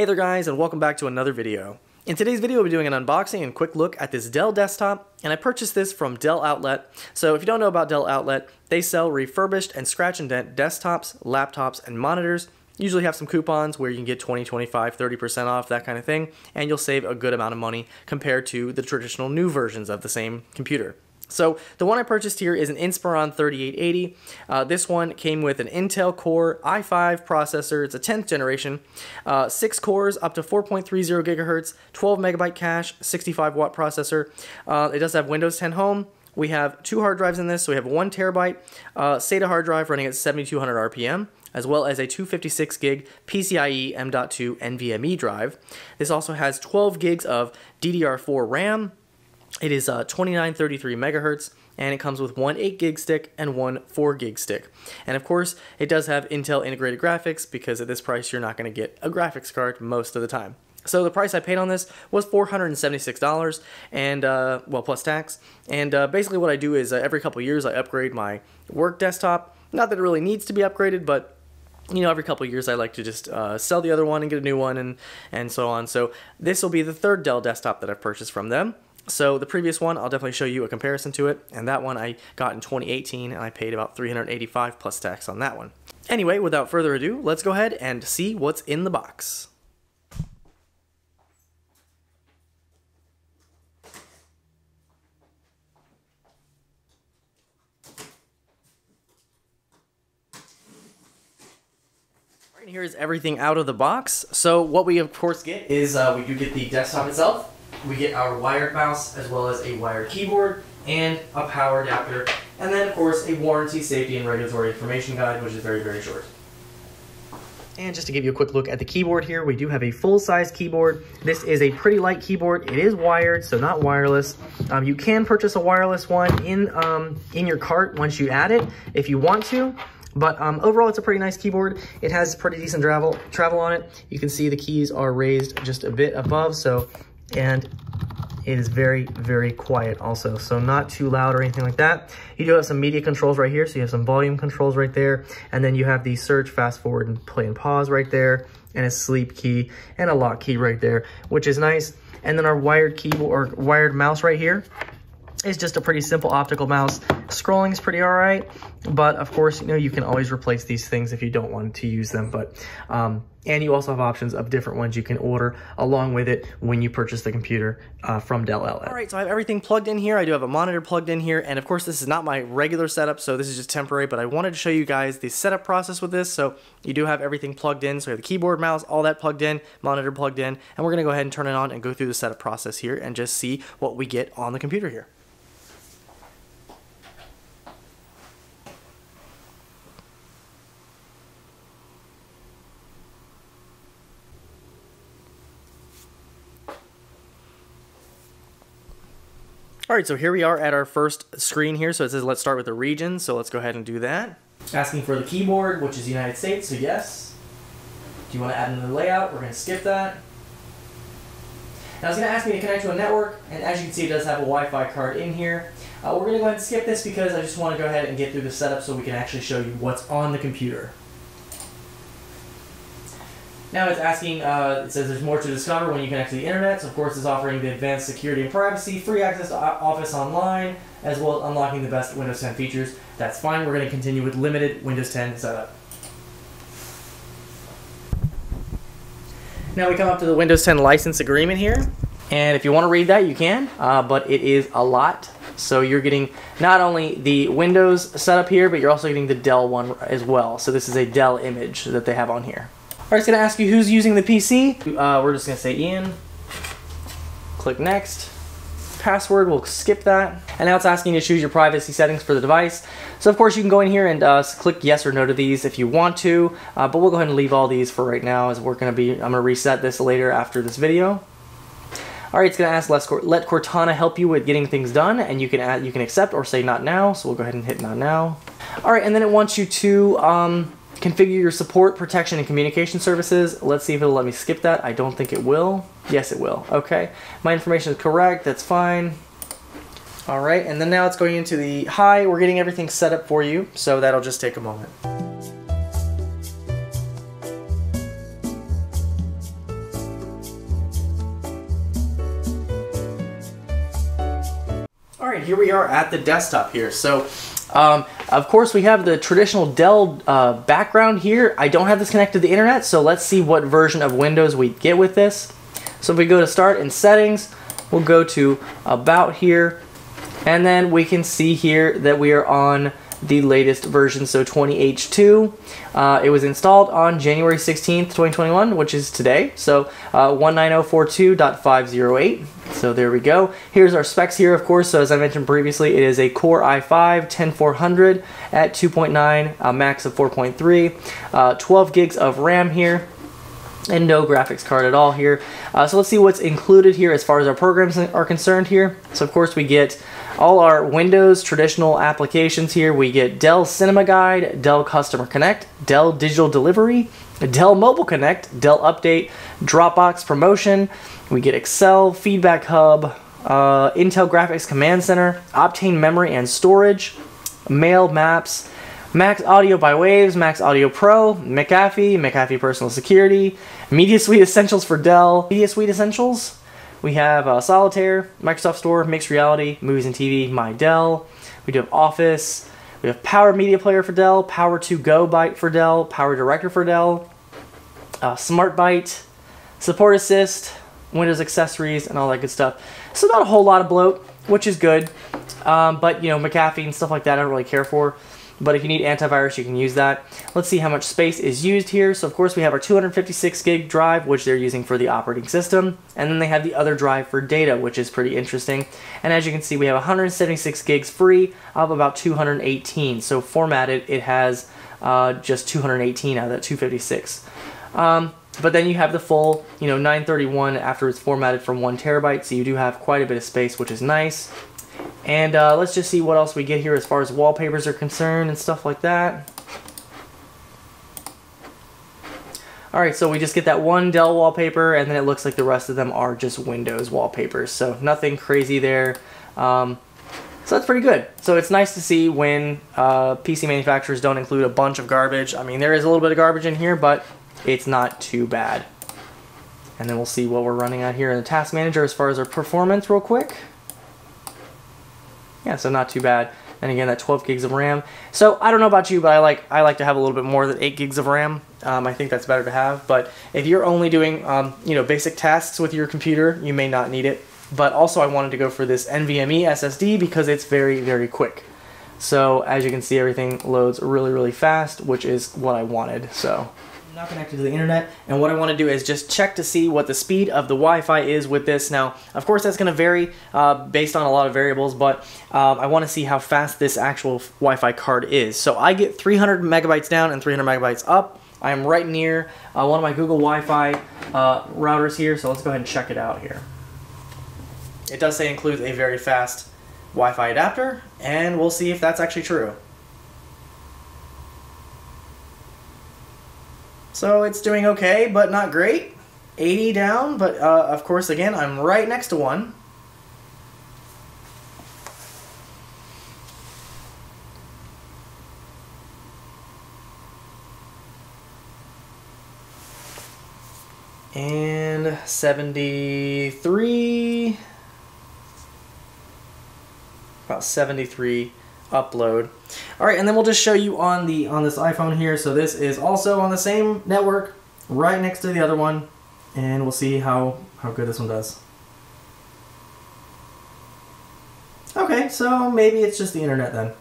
Hey there guys, and welcome back to another video. In today's video, we'll be doing an unboxing and quick look at this Dell desktop, and I purchased this from Dell Outlet. So if you don't know about Dell Outlet, they sell refurbished and scratch and dent desktops, laptops, and monitors. Usually have some coupons where you can get 20, 25, 30% off, that kind of thing, and you'll save a good amount of money compared to the traditional new versions of the same computer. So the one I purchased here is an Inspiron 3880. This one came with an Intel Core i5 processor. It's a 10th generation, 6 cores, up to 4.30 gigahertz, 12 megabyte cache, 65 watt processor. It does have Windows 10 Home. We have 2 hard drives in this, so we have a 1 terabyte SATA hard drive running at 7,200 RPM, as well as a 256 gig PCIe M.2 NVMe drive. This also has 12 gigs of DDR4 RAM. It is 2933 megahertz, and it comes with one 8 gig stick and one 4 gig stick. And of course, it does have Intel integrated graphics, because at this price, you're not going to get a graphics card most of the time. So the price I paid on this was $476, and well, plus tax. And basically what I do is every couple years, I upgrade my work desktop. Not that it really needs to be upgraded, but you know, every couple of years I like to just sell the other one and get a new one and so on. So this will be the third Dell desktop that I've purchased from them. So the previous one, I'll definitely show you a comparison to it, and that one I got in 2018, and I paid about $385 plus tax on that one. Anyway, without further ado, let's go ahead and see what's in the box. Here is everything out of the box. So what we of course get is we do get the desktop itself. We get our wired mouse as well as a wired keyboard and a power adapter. And then of course a warranty, safety, and regulatory information guide, which is very, very short. And just to give you a quick look at the keyboard here, we do have a full-size keyboard. This is a pretty light keyboard. It is wired, so not wireless. You can purchase a wireless one in your cart once you add it if you want to. But overall, it's a pretty nice keyboard. It has pretty decent travel on it. You can see the keys are raised just a bit above, so, and it is very, very quiet also. So not too loud or anything like that. You do have some media controls right here. So you have some volume controls right there. And then you have the search, fast forward, and play and pause right there. And a sleep key and a lock key right there, which is nice. And then our wired keyboard or wired mouse right here. It's just a pretty simple optical mouse. Scrolling is pretty all right, but of course, you know, you can always replace these things if you don't want to use them. But and you also have options of different ones you can order along with it when you purchase the computer from Dell Outlet. All right, so I have everything plugged in here. I do have a monitor plugged in here, and of course, this is not my regular setup, so this is just temporary. But I wanted to show you guys the setup process with this. So you do have everything plugged in. So you have the keyboard, mouse, all that plugged in, monitor plugged in, and we're gonna go ahead and turn it on and go through the setup process here and just see what we get on the computer here. All right, so here we are at our first screen here. So it says, let's start with the region. So let's go ahead and do that. Asking for the keyboard, which is the United States, so yes. Do you want to add another layout? We're going to skip that. Now it's going to ask me to connect to a network, and as you can see, it does have a Wi-Fi card in here. We're going to go ahead and skip this because I just want to go ahead and get through the setup so we can actually show you what's on the computer. Now it's asking, it says there's more to discover when you connect to the internet. So of course it's offering the advanced security and privacy, free access to Office Online, as well as unlocking the best Windows 10 features. That's fine, we're gonna continue with limited Windows 10 setup. Now we come up to the Windows 10 license agreement here. And if you wanna read that, you can, but it is a lot. So you're getting not only the Windows setup here, but you're also getting the Dell one as well. So this is a Dell image that they have on here. All right, it's gonna ask you who's using the PC. We're just gonna say Ian. Click next. Password, we'll skip that. And now it's asking you to choose your privacy settings for the device. So of course you can go in here and click yes or no to these if you want to, but we'll go ahead and leave all these for right now as I'm gonna reset this later after this video. All right, it's gonna ask, let Cortana help you with getting things done, and you can accept or say not now, so we'll go ahead and hit not now. All right, and then it wants you to, configure your support, protection, and communication services. Let's see if it'll let me skip that. I don't think it will. Yes, it will. Okay. My information is correct. That's fine. All right. And then now it's going into the hi. We're getting everything set up for you. So that'll just take a moment. here we are at the desktop here. So of course we have the traditional Dell background here. I don't have this connected to the internet, so let's see what version of Windows we get with this. So if we go to Start and Settings, we'll go to About here, and then we can see here that we are on the latest version, so 20H2. It was installed on January 16th, 2021, which is today, so 19042.508. So there we go. Here's our specs here, of course. So as I mentioned previously, it is a Core i5 10400 at 2.9, a max of 4.3, 12 gigs of RAM here, and no graphics card at all here. So let's see what's included here as far as our programs are concerned here. So of course we get all our Windows traditional applications here. We get Dell Cinema Guide, Dell Customer Connect, Dell Digital Delivery, Dell Mobile Connect, Dell Update, Dropbox Promotion. We get Excel, Feedback Hub, Intel Graphics Command Center, Optane Memory and Storage, Mail, Maps, Max Audio by Waves, Max Audio Pro, McAfee, McAfee Personal Security, Media Suite Essentials for Dell, Media Suite Essentials. We have Solitaire, Microsoft Store, Mixed Reality, Movies and TV, My Dell. We do have Office. We have Power Media Player for Dell, Power2Go Byte for Dell, Power Director for Dell, Smart Byte, Support Assist, Windows accessories, and all that good stuff. So not a whole lot of bloat, which is good. But you know, McAfee and stuff like that I don't really care for. But if you need antivirus, you can use that. Let's see how much space is used here. So of course we have our 256 gig drive, which they're using for the operating system. And then they have the other drive for data, which is pretty interesting. And as you can see, we have 176 gigs free of about 218. So formatted, it has just 218 out of that 256. But then you have the full, you know, 931 after it's formatted from 1 terabyte. So you do have quite a bit of space, which is nice. And let's just see what else we get here as far as wallpapers are concerned and stuff like that. Alright, so we just get that one Dell wallpaper, and then it looks like the rest of them are just Windows wallpapers. So nothing crazy there. So that's pretty good. So it's nice to see when PC manufacturers don't include a bunch of garbage. I mean, there is a little bit of garbage in here, but it's not too bad. And then we'll see what we're running out here in the task manager as far as our performance real quick. Yeah, so not too bad. And again, that 12 gigs of RAM. So I don't know about you, but I like to have a little bit more than 8 gigs of RAM. I think that's better to have. But if you're only doing you know, basic tasks with your computer, you may not need it. But also I wanted to go for this NVMe SSD because it's very, very quick. So as you can see, everything loads really, really fast, which is what I wanted. So I'm not connected to the internet, and what I want to do is just check to see what the speed of the Wi-Fi is with this. Now, of course, that's going to vary based on a lot of variables, but I want to see how fast this actual Wi-Fi card is. So I get 300 megabytes down and 300 megabytes up. I am right near one of my Google Wi-Fi routers here, so let's go ahead and check it out here. It does say includes a very fast Wi-Fi adapter, and we'll see if that's actually true. So it's doing okay, but not great. 80 down, but of course, again, I'm right next to one. And 73, about 73. Upload. All right, and then we'll just show you on the this iPhone here. So this is also on the same network, right next to the other one, and we'll see how good this one does. Okay, so maybe it's just the internet then.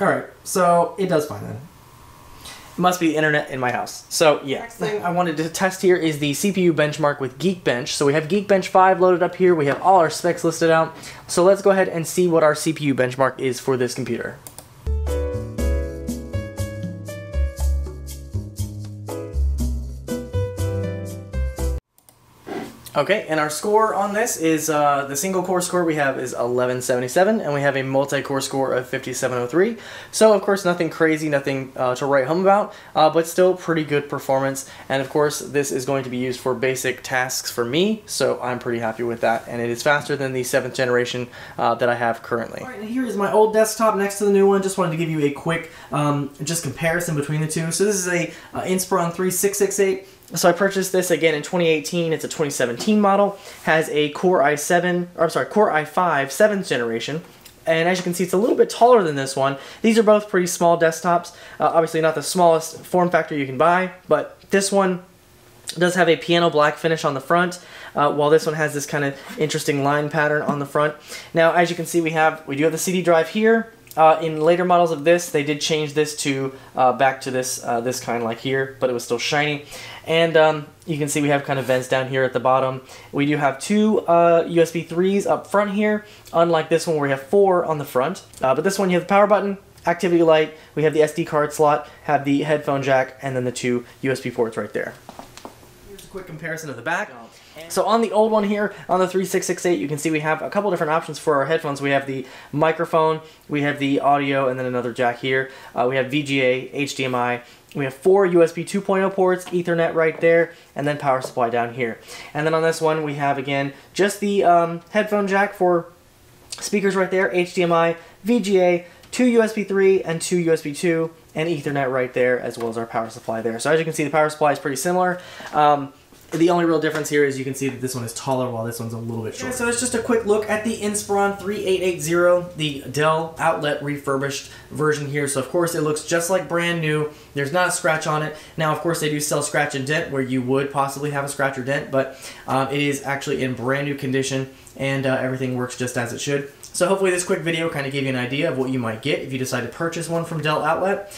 All right, so it does fine then. It must be the internet in my house. So yeah. Next thing I wanted to test here is the CPU benchmark with Geekbench. So we have Geekbench 5 loaded up here. We have all our specs listed out. So let's go ahead and see what our CPU benchmark is for this computer. Okay, and our score on this is, the single core score we have is 1177, and we have a multi-core score of 5703. So of course nothing crazy, nothing to write home about, but still pretty good performance. And of course this is going to be used for basic tasks for me, so I'm pretty happy with that. And it is faster than the 7th generation that I have currently. All right, and here is my old desktop next to the new one. Just wanted to give you a quick just comparison between the two. So this is a Inspiron 3668. So I purchased this again in 2018. It's a 2017 model. Has a Core i5 7th generation. And as you can see, it's a little bit taller than this one. These are both pretty small desktops. Obviously not the smallest form factor you can buy, but this one does have a piano black finish on the front, while this one has this kind of interesting line pattern on the front. Now, as you can see, we do have the CD drive here. In later models of this, they did change this to back to this this kind like here, but it was still shiny. And you can see we have kind of vents down here at the bottom. We do have two USB 3s up front here, unlike this one where we have four on the front. But this one you have the power button, activity light, we have the SD card slot, have the headphone jack, and then the two USB ports right there. Here's a quick comparison of the back. So on the old one here, on the 3668, you can see we have a couple different options for our headphones. We have the microphone, we have the audio, and then another jack here. We have VGA, HDMI. We have four USB 2.0 ports, Ethernet right there, and then power supply down here. And then on this one, we have, again, just the headphone jack for speakers right there, HDMI, VGA, two USB 3 and two USB 2, and Ethernet right there, as well as our power supply there. So as you can see, the power supply is pretty similar. The only real difference here is you can see that this one is taller while this one's a little bit shorter. Okay, so it's just a quick look at the Inspiron 3880, the Dell Outlet refurbished version here. So of course it looks just like brand new. There's not a scratch on it. Now of course they do sell scratch and dent where you would possibly have a scratch or dent, but it is actually in brand new condition and everything works just as it should. So hopefully this quick video kind of gave you an idea of what you might get if you decide to purchase one from Dell Outlet.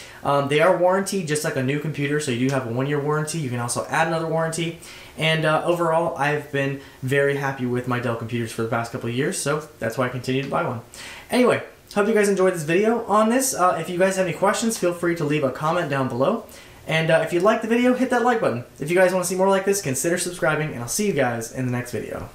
They are warranted just like a new computer, so you do have a 1-year warranty. You can also add another warranty. And overall, I've been very happy with my Dell computers for the past couple of years, so that's why I continue to buy one. Anyway, hope you guys enjoyed this video on this. If you guys have any questions, feel free to leave a comment down below. And if you like the video, hit that like button. If you guys want to see more like this, consider subscribing, and I'll see you guys in the next video.